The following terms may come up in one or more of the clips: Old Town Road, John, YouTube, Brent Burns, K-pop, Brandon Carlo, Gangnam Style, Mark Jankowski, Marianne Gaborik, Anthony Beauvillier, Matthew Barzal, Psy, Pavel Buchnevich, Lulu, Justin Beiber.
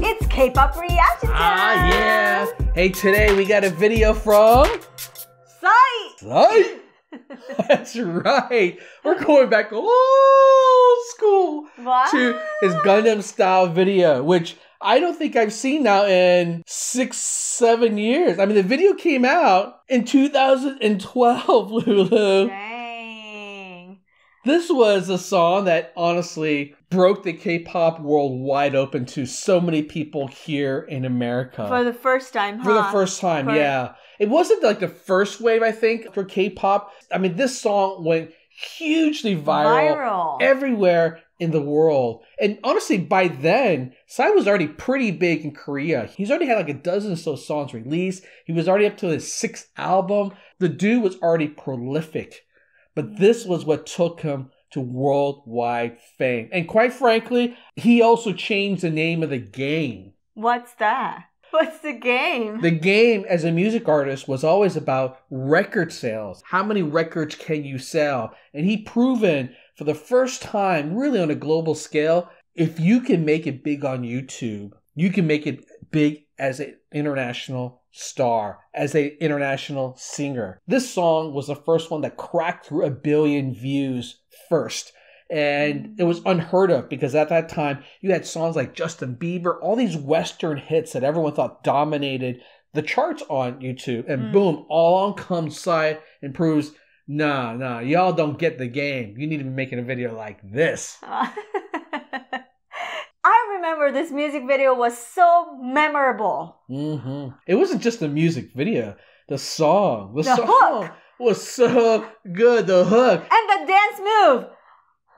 It's K-pop reaction time! Ah, yeah! Hey, today we got a video from... Psy! Psy? That's right! We're going back old school to his Gangnam Style video, which I don't think I've seen now in 6-7 years. I mean, the video came out in 2012, Lulu. Dang. This was a song that honestly broke the K-pop world wide open to so many people here in America. For the first time, huh? For the first time, yeah. It wasn't like the first wave, I think, for K-pop. I mean, this song went hugely viral everywhere in the world. And honestly, by then, Psy was already pretty big in Korea. He's already had like a dozen or so songs released. He was already up to his 6th album. The dude was already prolific. But this was what took him to worldwide fame. And quite frankly, he also changed the name of the game. What's that? What's the game? The game as a music artist was always about record sales. How many records can you sell? And he proven for the first time, really on a global scale, if you can make it big on YouTube, you can make it big as an international star, as an international singer. This song was the first one that cracked through 1 billion views first. And it was unheard of because at that time, you had songs like Justin Bieber, all these Western hits that everyone thought dominated the charts on YouTube. And boom, along comes Psy and proves, nah, y'all don't get the game. You need to be making a video like this. I remember this music video was so memorable. It wasn't just the music video. The song. The hook was so good. The hook. And the dance move.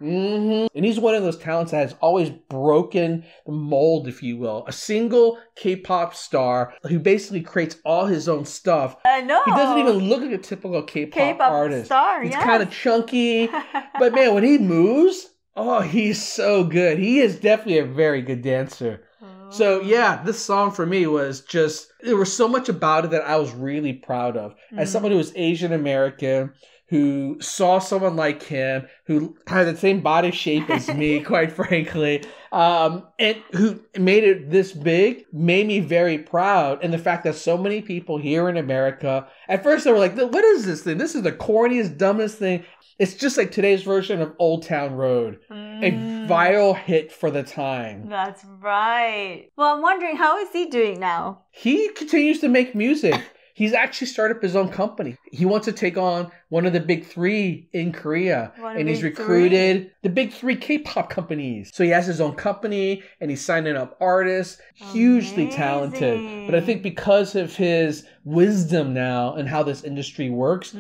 And he's one of those talents that has always broken the mold, if you will. A single K-pop star who basically creates all his own stuff. I know. He doesn't even look like a typical K-pop artist. Star, he's kind of chunky. But man, when he moves, oh, he's so good. He is definitely a very good dancer. So yeah, this song for me was just, there was so much about it that I was really proud of. As someone who was Asian American, who saw someone like him, who had the same body shape as me, quite frankly, and who made it this big, made me very proud. And the fact that so many people here in America, at first they were like, what is this thing? This is the corniest, dumbest thing. It's just like today's version of Old Town Road, a viral hit for the time. That's right. Well, I'm wondering, how is he doing now? He continues to make music. He's actually started up his own company. He wants to take on one of the big three in Korea. And he's recruited the big three K-pop companies. So he has his own company and he's signing up artists. Hugely talented. But I think because of his wisdom now and how this industry works,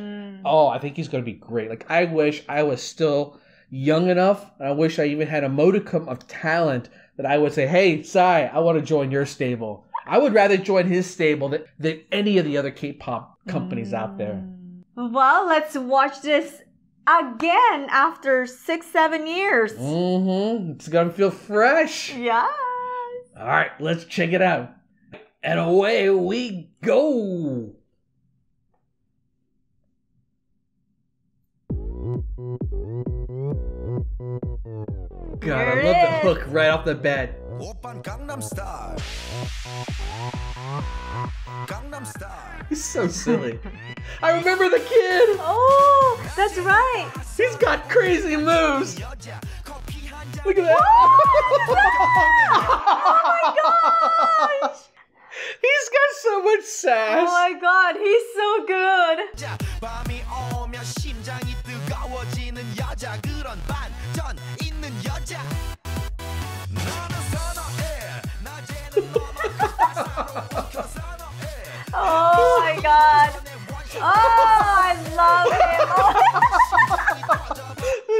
oh, I think he's going to be great. Like, I wish I was still young enough. And I wish I even had a modicum of talent that I would say, hey, Psy, I want to join your stable. I would rather join his stable than any of the other K-pop companies out there. Well, let's watch this again after 6-7 years. It's gonna feel fresh. Yeah. All right, let's check it out. And away we go. God, I love the hook right off the bat. Gangnam Style. Gangnam Style. He's so silly. I remember the kid. Oh, that's right. He's got crazy moves. Look at that. Oh my gosh. He's got so much sass. Oh my god, he's so good. Oh my god. Oh, I love him.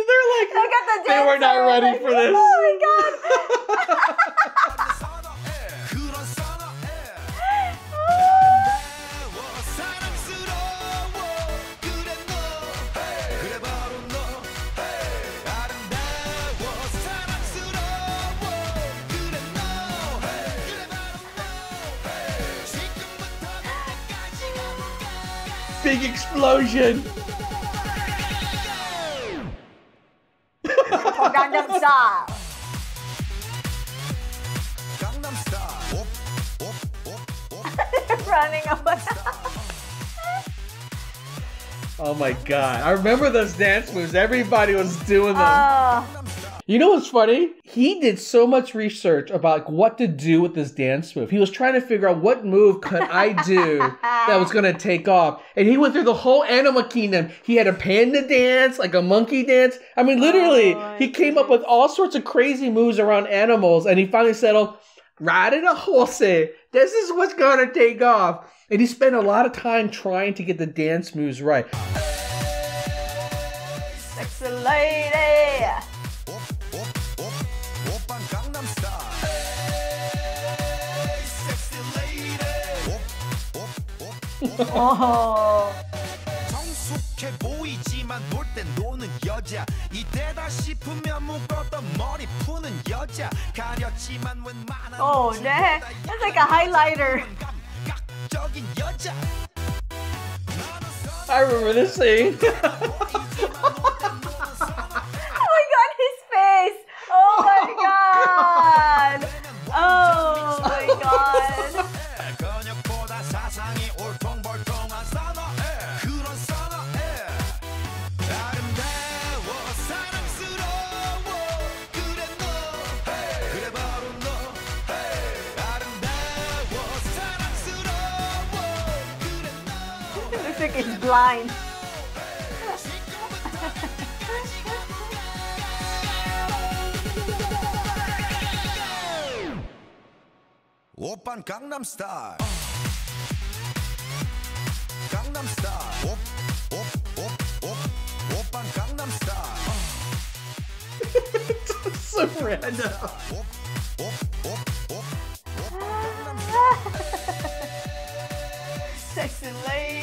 They're like, look at the dancer. They were not ready for this. Oh my god. Big explosion. Gangnam Style. Gangnam Style. running away. Oh my god. I remember those dance moves. Everybody was doing them. You know what's funny? He did so much research about what to do with this dance move. He was trying to figure out what move could I do that was going to take off. And he went through the whole Animal Kingdom. He had a panda dance, like a monkey dance. I mean, literally, he came up with all sorts of crazy moves around animals. And he finally settled, riding a horse. This is what's going to take off. And he spent a lot of time trying to get the dance moves right. Sexy lady. Oh. Oh, yeah. That's like a highlighter. I remember this scene. It's blind. Open Gangnam Style. Gangnam Style. Open Gangnam Style. It's so random. Sexy lady.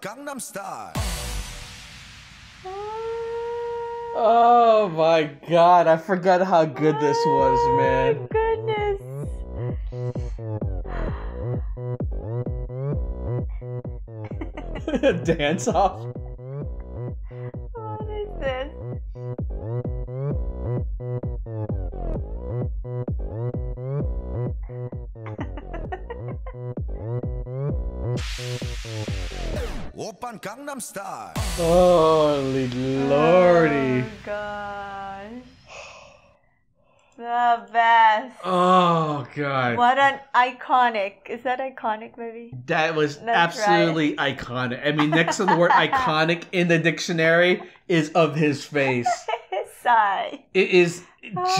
Gangnam Style. Oh my god, I forgot how good this was, man. Oh my goodness. Dance off. What is this? Gangnam Style. Holy lordy. Oh gosh. The best. Oh god. What an iconic. Is that iconic movie? That was absolutely iconic. I mean, next to the word iconic in the dictionary is of his face. Psy. It is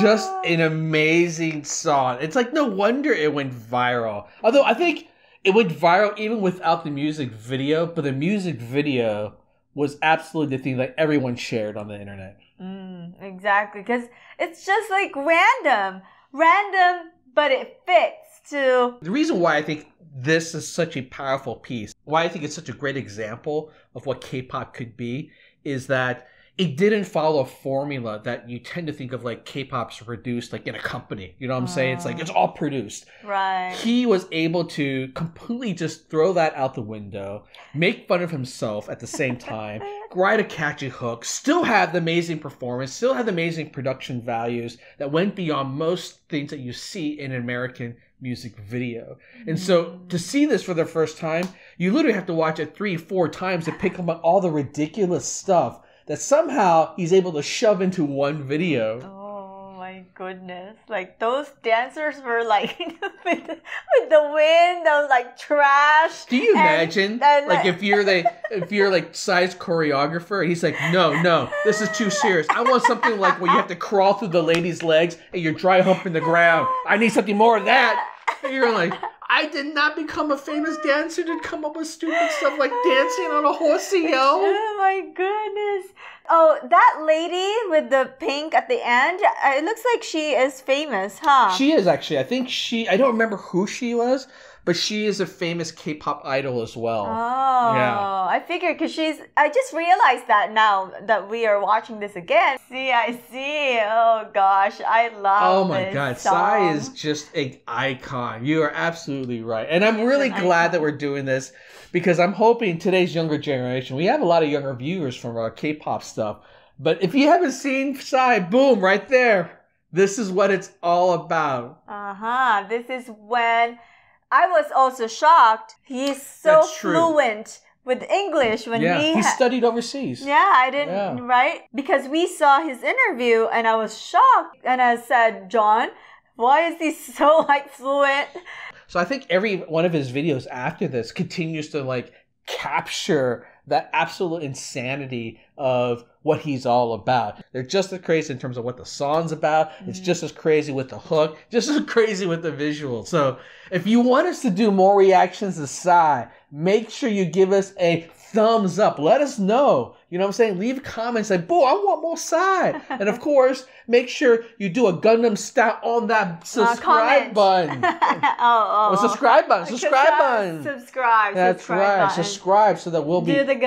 just an amazing song. It's like no wonder it went viral. Although I think it went viral even without the music video, but the music video was absolutely the thing that everyone shared on the internet. Exactly, because it's just like random, but it fits too. The reason why I think this is such a powerful piece, why I think it's such a great example of what K-pop could be, is that it didn't follow a formula that you tend to think of, like K-pop's produced like in a company. You know what I'm saying? It's like it's all produced. Right. He was able to completely just throw that out the window, make fun of himself at the same time, write a catchy hook, still have the amazing performance, still have the amazing production values that went beyond most things that you see in American music video. And so to see this for the first time, you literally have to watch it 3-4 times to pick up all the ridiculous stuff that somehow he's able to shove into one video. Oh my goodness. Like those dancers were like with the wind, those like trash. Do you imagine? Like if you're like Psy's choreographer and he's like, no, this is too serious. I want something like where you have to crawl through the lady's legs and you're dry humping the ground. I need something more of that. And you're like, I did not become a famous dancer to come up with stupid stuff like dancing on a horsey, yo. Oh my goodness. Oh, that lady with the pink at the end, it looks like she is famous, huh? She is actually. I think she, I don't remember who she was, but she is a famous K-pop idol as well. Oh, yeah. I figured because she's, I just realized that now that we are watching this again. See, I see. Oh gosh, I love this. Oh my God, Psy is just an icon. You are absolutely right. And I'm really glad that we're doing this because I'm hoping today's younger generation, we have a lot of younger viewers from our K-pop stuff. But if you haven't seen Psy, boom, right there. This is what it's all about. Uh-huh. This is when... I was also shocked. He's so fluent with English when he studied overseas. Yeah, I didn't, right? Because we saw his interview and I was shocked. And I said, John, why is he so fluent? So I think every one of his videos after this continues to capture that absolute insanity of what he's all about. They're just as crazy in terms of what the song's about. It's just as crazy with the hook, just as crazy with the visual. So if you want us to do more reactions to Psy, make sure you give us a thumbs up. Let us know. You know what I'm saying? Leave comments like, boo, I want more Psy. And of course, make sure you do a Gangnam Style on that subscribe button. Subscribe button. Subscribe button. Subscribe. That's right. Button. Subscribe so that we'll be doing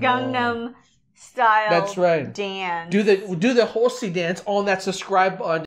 Gangnam Style. That's right. Dance. Do the horsey dance on that subscribe button.